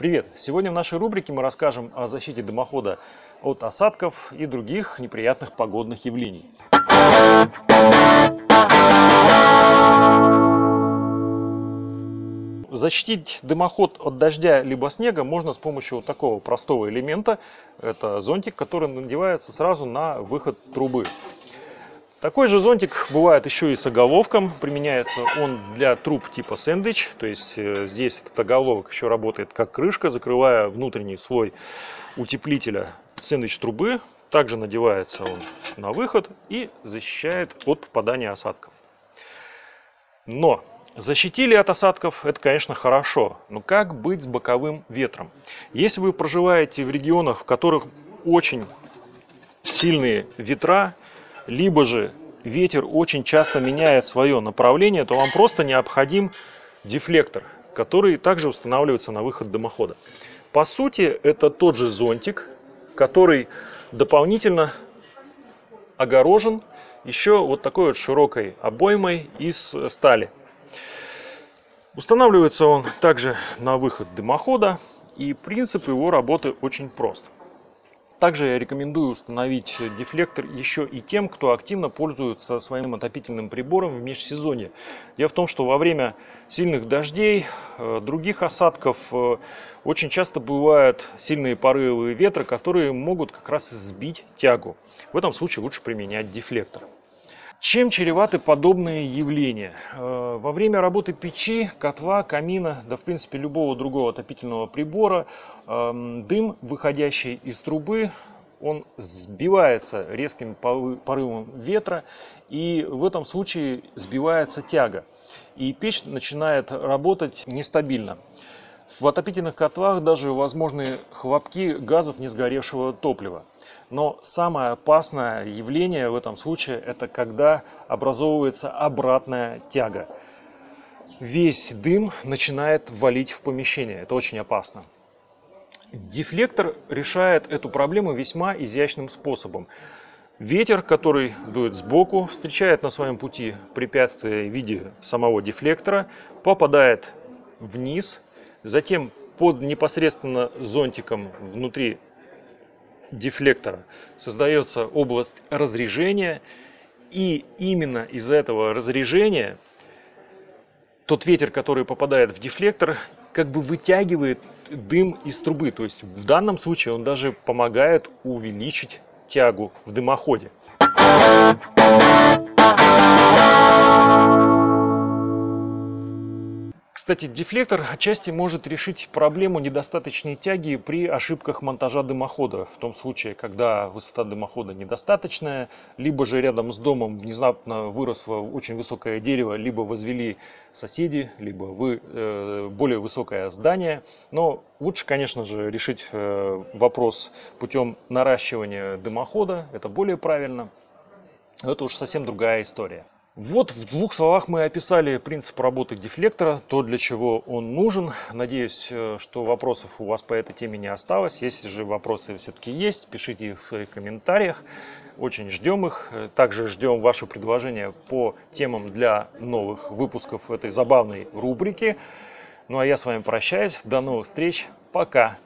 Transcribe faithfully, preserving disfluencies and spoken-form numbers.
Привет! Сегодня в нашей рубрике мы расскажем о защите дымохода от осадков и других неприятных погодных явлений. Защитить дымоход от дождя либо снега можно с помощью такого простого элемента. Это зонтик, который надевается сразу на выход трубы. Такой же зонтик бывает еще и с оголовком. Применяется он для труб типа сэндвич. То есть здесь этот оголовок еще работает как крышка, закрывая внутренний слой утеплителя сэндвич трубы. Также надевается он на выход и защищает от попадания осадков. Но защитили от осадков, это, конечно, хорошо. Но как быть с боковым ветром? Если вы проживаете в регионах, в которых очень сильные ветра, либо же ветер очень часто меняет свое направление, то вам просто необходим дефлектор, который также устанавливается на выход дымохода. По сути, это тот же зонтик, который дополнительно огорожен еще вот такой вот широкой обоймой из стали. Устанавливается он также на выход дымохода, и принцип его работы очень прост. Также я рекомендую установить дефлектор еще и тем, кто активно пользуется своим отопительным прибором в межсезонье. Дело в том, что во время сильных дождей, других осадков очень часто бывают сильные порывы ветра, которые могут как раз сбить тягу. В этом случае лучше применять дефлектор. Чем чреваты подобные явления? Во время работы печи, котла, камина, да в принципе любого другого отопительного прибора, дым, выходящий из трубы, он сбивается резким порывом ветра, и в этом случае сбивается тяга, и печь начинает работать нестабильно. В отопительных котлах даже возможны хлопки газов несгоревшего топлива. Но самое опасное явление в этом случае – это когда образовывается обратная тяга. Весь дым начинает валить в помещение. Это очень опасно. Дефлектор решает эту проблему весьма изящным способом. Ветер, который дует сбоку, встречает на своем пути препятствие в виде самого дефлектора, попадает вниз, затем под непосредственно зонтиком внутри дефлектора создается область разрежения, и именно из этого разрежения тот ветер, который попадает в дефлектор, как бы вытягивает дым из трубы. То есть в данном случае он даже помогает увеличить тягу в дымоходе. Кстати, дефлектор отчасти может решить проблему недостаточной тяги при ошибках монтажа дымохода. В том случае, когда высота дымохода недостаточная, либо же рядом с домом внезапно выросло очень высокое дерево, либо возвели соседи, либо вы, э, более высокое здание. Но лучше, конечно же, решить э, вопрос путем наращивания дымохода. Это более правильно. Это уж совсем другая история. Вот в двух словах мы описали принцип работы дефлектора, то, для чего он нужен. Надеюсь, что вопросов у вас по этой теме не осталось. Если же вопросы все-таки есть, пишите их в своих комментариях. Очень ждем их. Также ждем ваши предложения по темам для новых выпусков этой забавной рубрики. Ну а я с вами прощаюсь. До новых встреч. Пока!